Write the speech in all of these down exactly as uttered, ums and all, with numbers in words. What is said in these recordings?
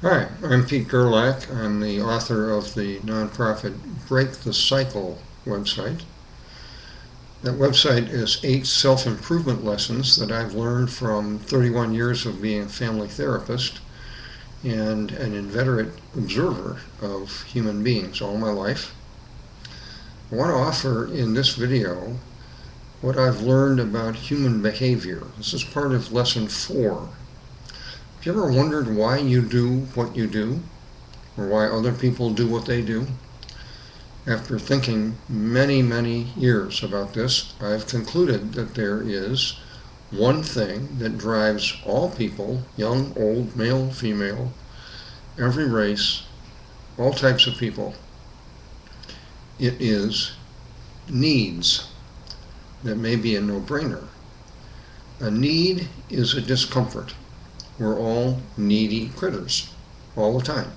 Hi, I'm Pete Gerlach. I'm the author of the nonprofit Break the Cycle website. That website is eight self-improvement lessons that I've learned from thirty-one years of being a family therapist and an inveterate observer of human beings all my life. I want to offer in this video what I've learned about human behavior. This is part of lesson four. Have you ever wondered why you do what you do, or why other people do what they do? After thinking many, many years about this, I've concluded that there is one thing that drives all people, young, old, male, female, every race, all types of people. It is needs. That may be a no-brainer. A need is a discomfort. We're all needy critters all the time.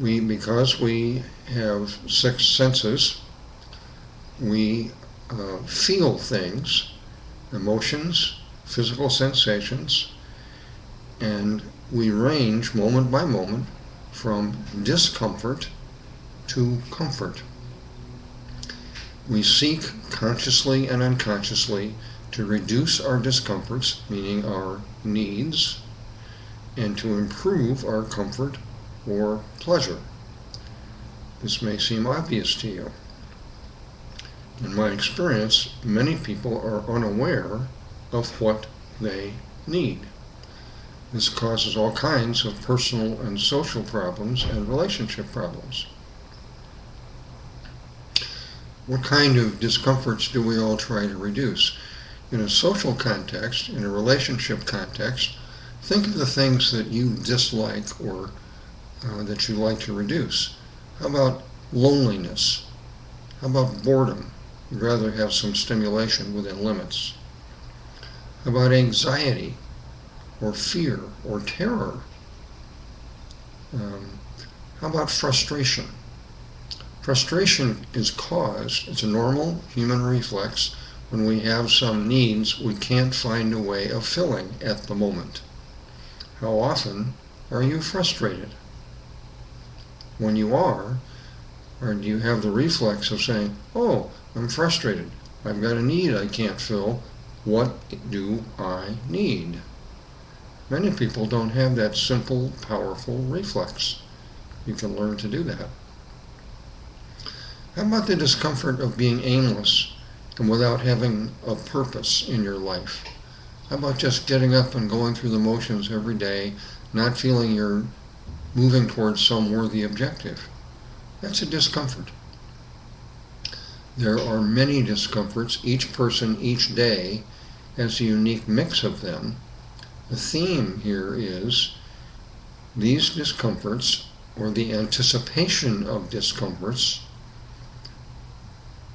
We, because we have six senses, we uh, feel things, emotions, physical sensations, and we range moment by moment from discomfort to comfort. We seek consciously and unconsciously to reduce our discomforts, meaning our needs, and to improve our comfort or pleasure. This may seem obvious to you. In my experience, many people are unaware of what they need. This causes all kinds of personal and social problems and relationship problems. What kind of discomforts do we all try to reduce? In a social context, in a relationship context, think of the things that you dislike or uh, that you like to reduce. How about loneliness? How about boredom? You'd rather have some stimulation within limits. How about anxiety or fear or terror? Um, how about frustration? Frustration is caused, it's a normal human reflex, when we have some needs we can't find a way of filling at the moment. How often are you frustrated? When you are, or do you have the reflex of saying, oh, I'm frustrated, I've got a need I can't fill, what do I need? Many people don't have that simple, powerful reflex. You can learn to do that. How about the discomfort of being aimless and without having a purpose in your life? How about just getting up and going through the motions every day, not feeling you're moving towards some worthy objective? That's a discomfort. There are many discomforts. Each person, each day, has a unique mix of them. The theme here is these discomforts, or the anticipation of discomforts,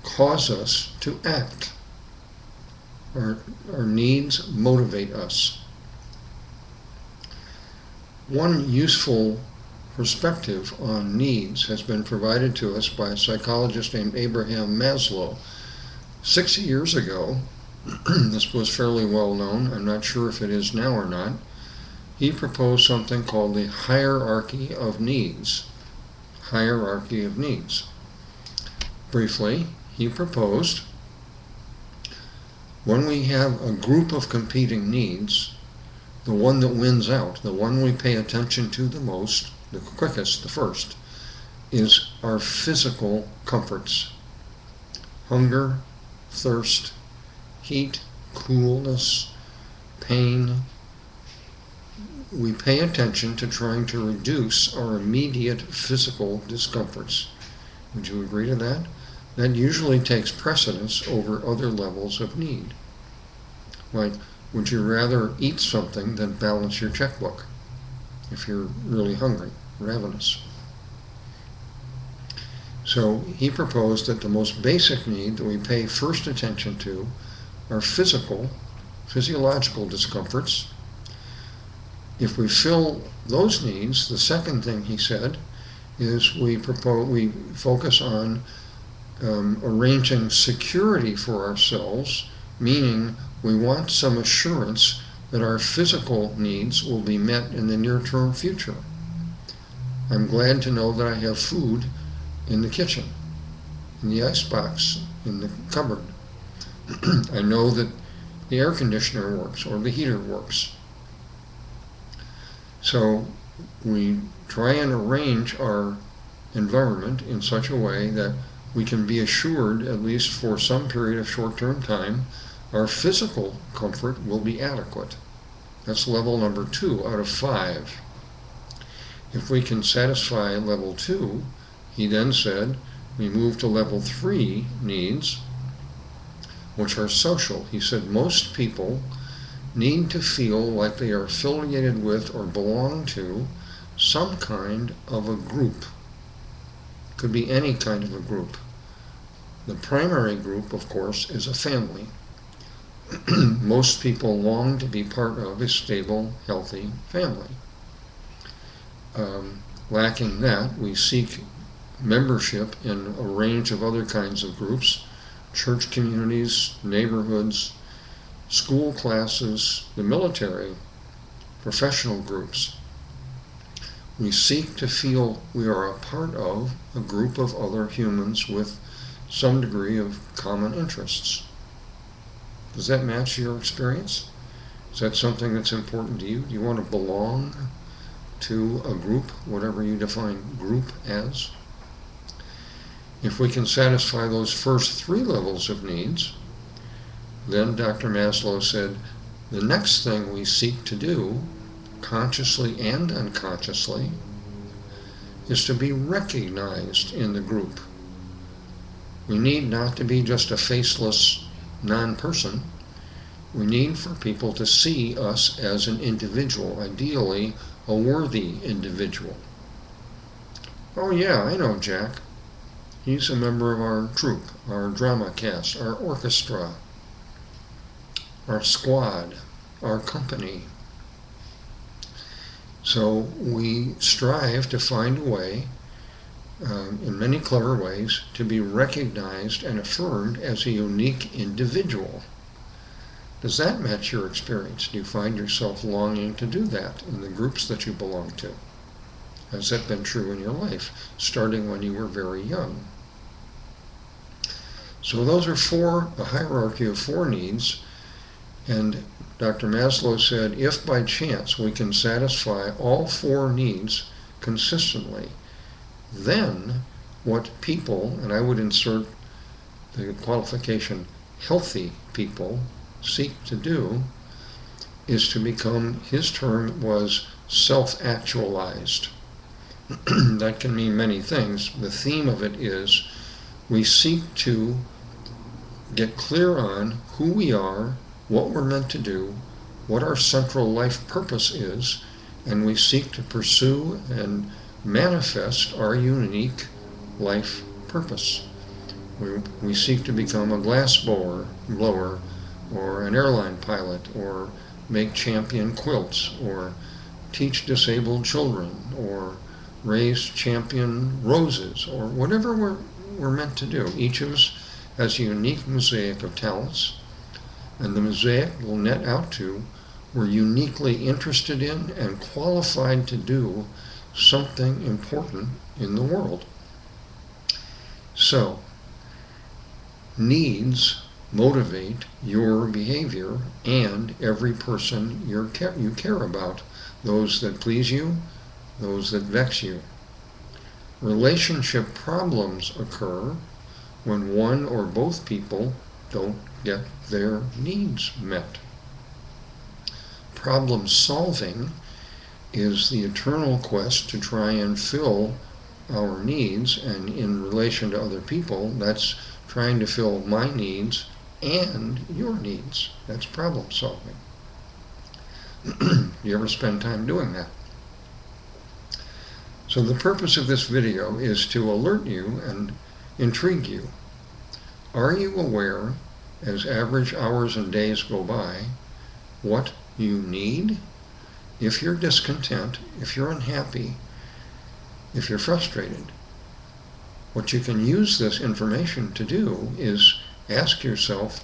cause us to act. Our, our needs motivate us. One useful perspective on needs has been provided to us by a psychologist named Abraham Maslow. Sixty years ago, this was fairly well known, I'm not sure if it is now or not, he proposed something called the hierarchy of needs. Hierarchy of needs. Briefly, he proposed when we have a group of competing needs, the one that wins out, the one we pay attention to the most, the quickest, the first, is our physical comforts. Hunger, thirst, heat, coolness, pain. We pay attention to trying to reduce our immediate physical discomforts. Would you agree to that? That usually takes precedence over other levels of need. Like, would you rather eat something than balance your checkbook if you're really hungry, ravenous? So he proposed that the most basic need that we pay first attention to are physical, physiological discomforts. If we fill those needs, the second thing he said is we propose, we focus on Um, arranging security for ourselves, meaning we want some assurance that our physical needs will be met in the near-term future. I'm glad to know that I have food in the kitchen, in the icebox, in the cupboard. I know that the air conditioner works or the heater works. So we try and arrange our environment in such a way that we can be assured, at least for some period of short-term time, our physical comfort will be adequate. That's level number two out of five. If we can satisfy level two, he then said, we move to level three needs, which are social. He said most people need to feel like they are affiliated with or belong to some kind of a group. Could be any kind of a group. The primary group, of course, is a family. Most people long to be part of a stable, healthy family. Um, lacking that, we seek membership in a range of other kinds of groups, church communities, neighborhoods, school classes, the military, professional groups. We seek to feel we are a part of a group of other humans with some degree of common interests. Does that match your experience? Is that something that's important to you? Do you want to belong to a group, whatever you define group as? If we can satisfy those first three levels of needs, then Doctor Maslow said, the next thing we seek to do, consciously and unconsciously, is to be recognized in the group. We need not to be just a faceless non-person. We need for people to see us as an individual, ideally a worthy individual. Oh yeah, I know Jack. He's a member of our troupe, our drama cast, our orchestra, our squad, our company. So we strive to find a way, um, in many clever ways, to be recognized and affirmed as a unique individual. Does that match your experience? Do you find yourself longing to do that in the groups that you belong to? Has that been true in your life, starting when you were very young? So those are four, a hierarchy of four needs, and Doctor Maslow said, if by chance we can satisfy all four needs consistently, then what people, and I would insert the qualification healthy people, seek to do is to become, his term was, self-actualized. That can mean many things. The theme of it is we seek to get clear on who we are, what we're meant to do, what our central life purpose is, and we seek to pursue and manifest our unique life purpose. We, we seek to become a glass blower, blower, or an airline pilot, or make champion quilts, or teach disabled children, or raise champion roses, or whatever we're, we're meant to do. Each of us has a unique mosaic of talents, and the mosaic will net out to we're uniquely interested in and qualified to do something important in the world. So, needs motivate your behavior and every person you're ca- you care about. Those that please you, those that vex you. Relationship problems occur when one or both people don't get their needs met. Problem solving is the eternal quest to try and fill our needs, and in relation to other people, that's trying to fill my needs and your needs. That's problem solving. Do you ever spend time doing that? So the purpose of this video is to alert you and intrigue you. Are you aware, as average hours and days go by, what you need? If you're discontent, if you're unhappy, if you're frustrated, what you can use this information to do is ask yourself,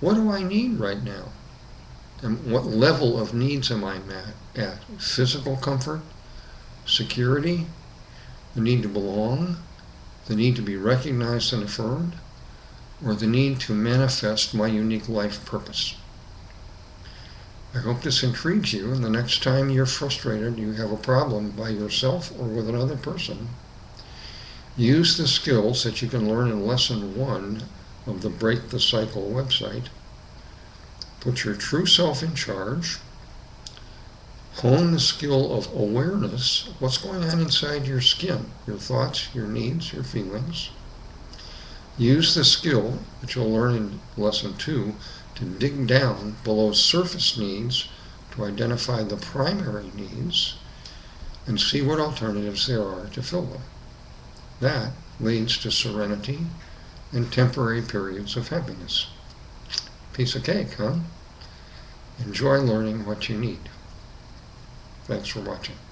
what do I need right now? And what level of needs am I at? Physical comfort, security, the need to belong, the need to be recognized and affirmed, or the need to manifest my unique life purpose. I hope this intrigues you, and the next time you're frustrated, you have a problem by yourself or with another person, use the skills that you can learn in lesson one of the Break the Cycle website. Put your true self in charge. Hone the skill of awareness, what's going on inside your skin, your thoughts, your needs, your feelings. Use the skill, which you'll learn in lesson two, to dig down below surface needs to identify the primary needs and see what alternatives there are to fill them. That leads to serenity and temporary periods of happiness. Piece of cake, huh? Enjoy learning what you need. Thanks for watching.